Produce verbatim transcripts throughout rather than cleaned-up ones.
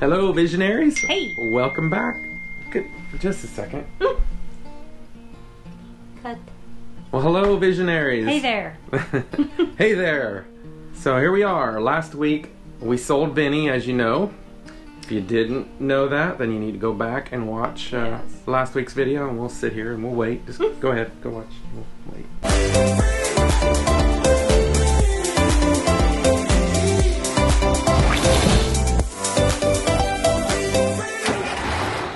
Hello, visionaries. Hey. Welcome back. Good. Just a second. Mm. Cut. Well, hello, visionaries. Hey there. Hey there. So here we are. Last week we sold Vinny, as you know. If you didn't know that, then you need to go back and watch uh, yes. last week's video, and we'll sit here and we'll wait. Just go ahead, go watch. We'll wait.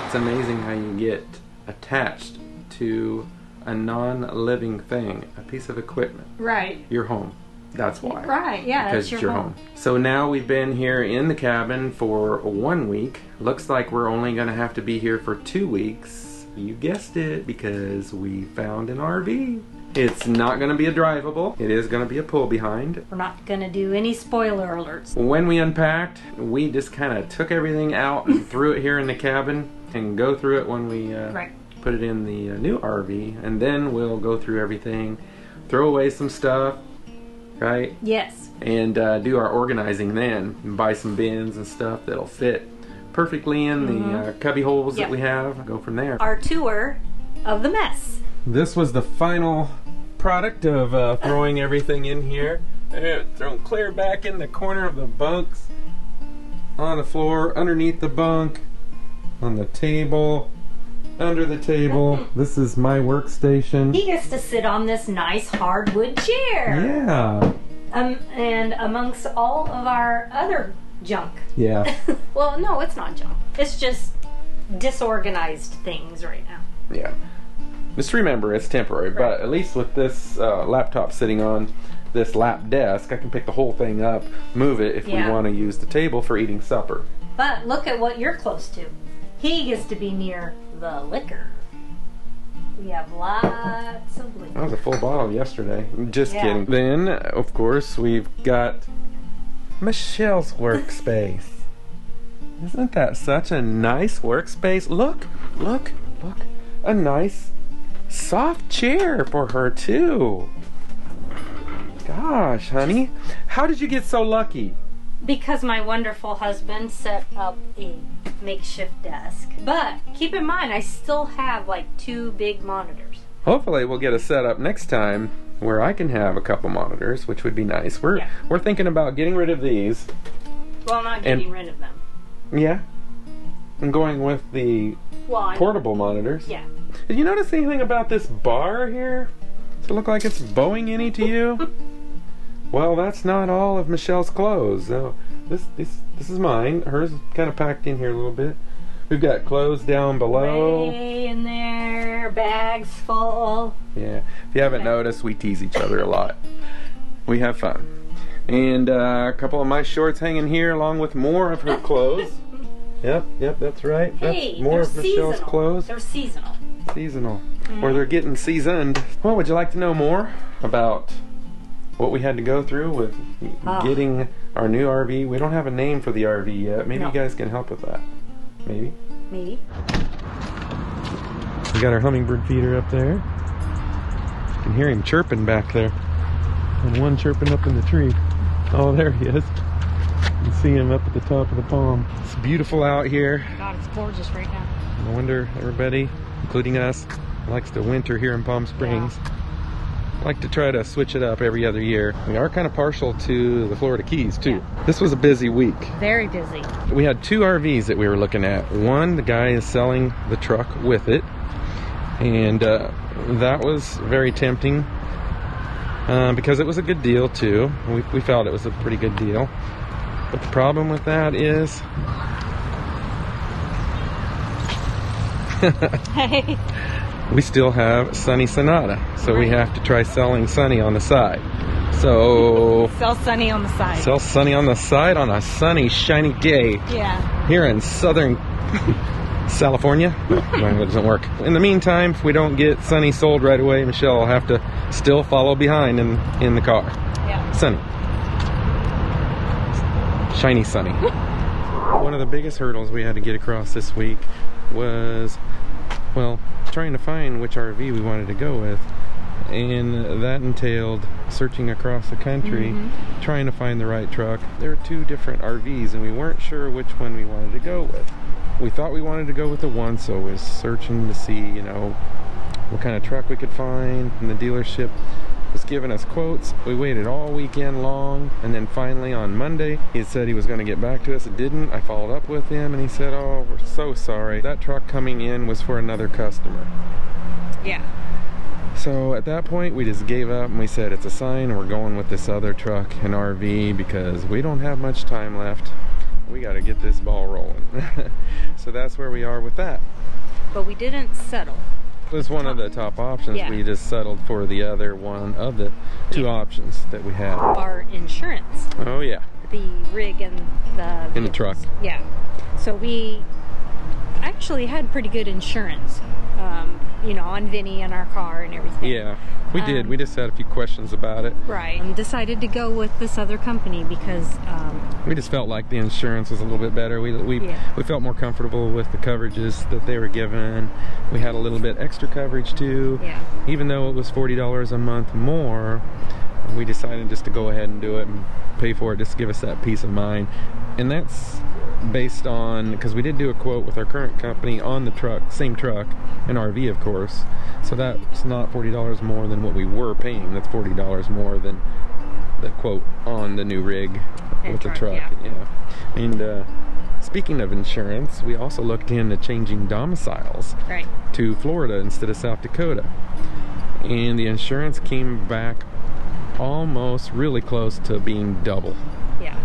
It's amazing how you get attached to a non-living thing, a piece of equipment. Right. Your home. That's why. Right, yeah, because it's your, your home. home. So now we've been here in the cabin for one week. Looks like we're only going to have to be here for two weeks. You guessed it, because we found an R V. It's not going to be a drivable. It is going to be a pull behind. We're not going to do any spoiler alerts. When we unpacked, we just kind of took everything out and threw it here in the cabin and go through it when we uh, right. put it in the uh, new R V. And then we'll go through everything, throw away some stuff. Right? Yes. And uh, do our organizing then, and buy some bins and stuff that'll fit perfectly in mm-hmm. the uh, cubby holes yep. that we have. Go from there. Our tour of the mess. This was the final product of uh, throwing everything in here. Uh, thrown clear back in the corner of the bunks, on the floor, underneath the bunk, on the table, under the table. This is my workstation. He gets to sit on this nice hardwood chair. Yeah. Um, and amongst all of our other junk. Yeah. Well, no, it's not junk. It's just disorganized things right now. Yeah. Just remember, it's temporary, right. but at least with this uh, laptop sitting on this lap desk, I can pick the whole thing up, move it if yeah. we want to use the table for eating supper. But look at what you're close to. He gets to be near the liquor. We have lots of liquor. That was a full bottle yesterday. Just yeah. kidding. Then, of course, we've got Michelle's workspace. Isn't that such a nice workspace? Look, look, look. A nice soft chair for her, too. Gosh, honey. How did you get so lucky? Because my wonderful husband set up a makeshift desk. But keep in mind, I still have like two big monitors. Hopefully we'll get a setup next time where I can have a couple monitors, which would be nice. We're yeah. we're thinking about getting rid of these. Well, not getting and, rid of them. Yeah. I'm going with the well, portable monitors. Yeah. Did you notice anything about this bar here? Does it look like it's Boeing-y to you? Well, that's not all of Michelle's clothes. So this this this is mine. Hers is kind of packed in here a little bit. We've got clothes down below. Way in there, bags full. Yeah. If you haven't okay. noticed, we tease each other a lot. We have fun. And uh, a couple of my shorts hanging here, along with more of her clothes. Yep, yep, that's right. Hey, that's more of Michelle's seasonal. clothes. They're seasonal. Seasonal, mm. or they're getting seasoned. Well, would you like to know more about what we had to go through with oh. getting our new R V? We don't have a name for the R V yet. Maybe no. you guys can help with that. Maybe. Maybe. We got our hummingbird feeder up there. You can hear him chirping back there. And one chirping up in the tree. Oh, there he is. You can see him up at the top of the palm. It's beautiful out here. God, it's gorgeous right now. No wonder everybody, including us, likes to winter here in Palm Springs. Yeah. Like to try to switch it up every other year. We are kind of partial to the Florida Keys too. Yeah. This was a busy week. Very busy. We had two R Vs that we were looking at. One, the guy is selling the truck with it, and uh, that was very tempting uh, because it was a good deal too. We, we felt it was a pretty good deal. But the problem with that is, hey. we still have Sunny Sonata, so right. we have to try selling Sunny on the side. So sell Sunny on the side. Sell Sunny on the side on a sunny, shiny day. Yeah. Here in Southern California, it doesn't work. In the meantime, if we don't get Sunny sold right away, Michelle will have to still follow behind in in the car. Yeah. Sunny. Shiny Sunny. One of the biggest hurdles we had to get across this week was, well, trying to find which R V we wanted to go with, and that entailed searching across the country, mm-hmm. trying to find the right truck. There were two different R Vs and we weren't sure which one we wanted to go with. We thought we wanted to go with the one, so we was searching to see, you know, what kind of truck we could find, and the dealership was giving us quotes. We waited all weekend long, and then finally on Monday he had said he was going to get back to us. It didn't. I followed up with him and he said, oh, we're so sorry, that truck coming in was for another customer. Yeah. So at that point we just gave up and we said, it's a sign, and we're going with this other truck and R V because we don't have much time left. We got to get this ball rolling. So that's where we are with that. But we didn't settle. It was one of the top options. Yeah. We just settled for the other one of the two yeah. options that we had. Our insurance. Oh yeah. The rig and the vehicles. And the truck. Yeah. So we actually had pretty good insurance, um, you know, on Vinny and our car and everything. Yeah, we um, did. We just had a few questions about it. Right. And decided to go with this other company because um, we just felt like the insurance was a little bit better. We we yeah. we felt more comfortable with the coverages that they were given. We had a little bit extra coverage too. Yeah. Even though it was forty dollars a month more, we decided just to go ahead and do it and pay for it, just to give us that peace of mind. And that's based on, because we did do a quote with our current company on the truck, same truck, an R V of course, so that's not forty dollars more than what we were paying. That's forty dollars more than the quote on the new rig and with truck, the truck. Yeah. yeah. And uh, speaking of insurance, we also looked into changing domiciles right. to Florida instead of South Dakota. And the insurance came back almost really close to being double. Yeah.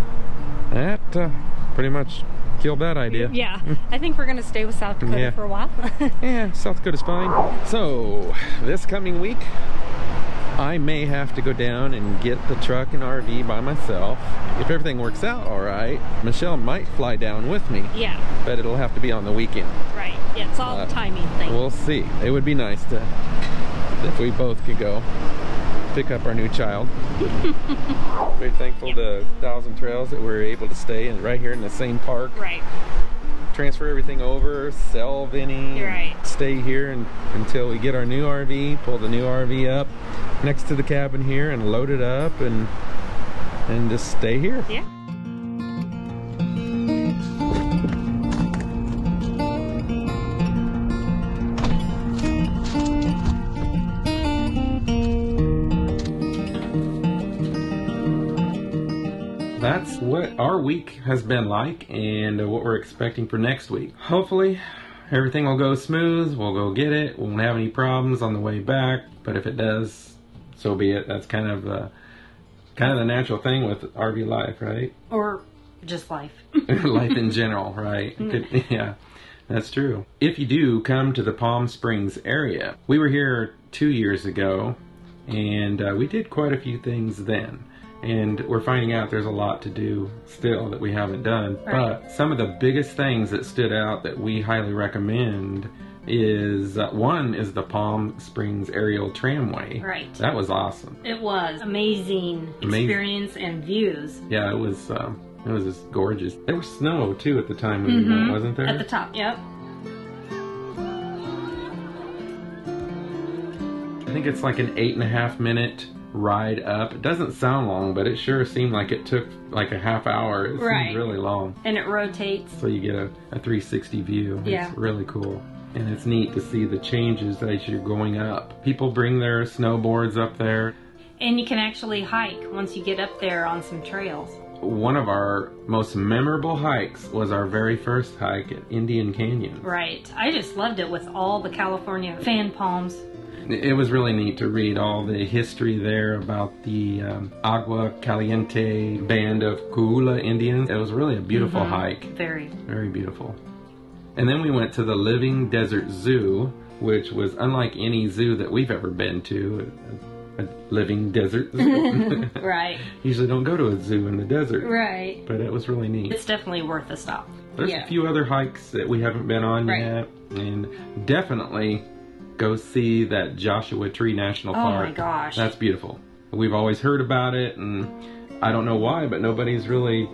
That uh, pretty much killed that idea. Yeah, I think we're going to stay with South Dakota yeah. for a while. Yeah, South Dakota's fine. So, this coming week, I may have to go down and get the truck and R V by myself. If everything works out all right, Michelle might fly down with me. Yeah. But it'll have to be on the weekend. Right, yeah, it's all uh, the timing thing. We'll see. It would be nice to, if we both could go pick up our new child. Very thankful yep. to Thousand Trails that we were able to stay in right here in the same park. Right. Transfer everything over, sell Vinny, right. stay here and, until we get our new R V, pull the new R V up next to the cabin here and load it up and and just stay here. Yeah. That's what our week has been like and what we're expecting for next week. Hopefully everything will go smooth. We'll go get it. We won't have any problems on the way back, but if it does, so be it. That's kind of uh, kind of the natural thing with R V life, right? Or just life. Life in general, right? Could, yeah, that's true. If you do come to the Palm Springs area, we were here two years ago and uh, we did quite a few things then. And we're finding out there's a lot to do still that we haven't done. Right. But some of the biggest things that stood out that we highly recommend is, uh, one is the Palm Springs Aerial Tramway. Right. That was awesome. It was amazing, amazing. Experience and views. Yeah, it was, um, it was just gorgeous. There was snow too at the time when mm-hmm. we went, wasn't there? At the top, yep. I think it's like an eight and a half minute ride up. It doesn't sound long, but it sure seemed like it took like a half hour. It right. seemed really long. And it rotates. So you get a, a three sixty view. Yeah. It's really cool. And it's neat to see the changes as you're going up. People bring their snowboards up there. And you can actually hike once you get up there on some trails. One of our most memorable hikes was our very first hike at Indian Canyon. Right. I just loved it with all the California fan palms. It was really neat to read all the history there about the um, Agua Caliente Band of Cahuilla Indians. It was really a beautiful mm-hmm. hike. Very. Very beautiful. And then we went to the Living Desert Zoo, which was unlike any zoo that we've ever been to. A, a living desert zoo. Right. Usually don't go to a zoo in the desert. Right. But it was really neat. It's definitely worth a stop. There's yeah. a few other hikes that we haven't been on right. yet. And definitely go see that Joshua Tree National Park. Oh my gosh. That's beautiful. We've always heard about it and I don't know why, but nobody's really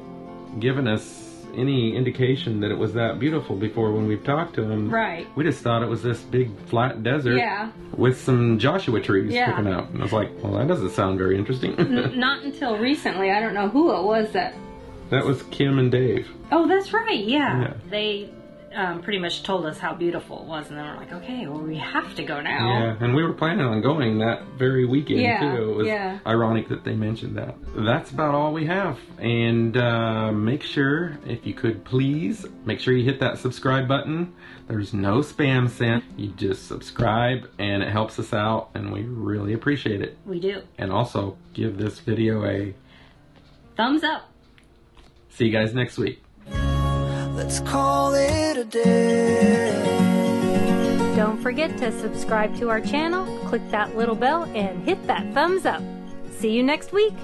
given us any indication that it was that beautiful before when we've talked to them. Right. We just thought it was this big flat desert yeah. with some Joshua trees yeah. sticking out. And I was like, well, that doesn't sound very interesting. N not until recently. I don't know who it was that... That was Kim and Dave. Oh, that's right. Yeah. yeah. They... Um, pretty much told us how beautiful it was, and then we're like, okay, well, we have to go now. Yeah, and we were planning on going that very weekend yeah, too. It was yeah. ironic that they mentioned that. That's about all we have, and uh, make sure, if you could please, make sure you hit that subscribe button. There's no spam sent. You just subscribe, and it helps us out, and we really appreciate it. We do. And also, give this video a... thumbs up. See you guys next week. Let's call it a day. Don't forget to subscribe to our channel, click that little bell, and hit that thumbs up. See you next week.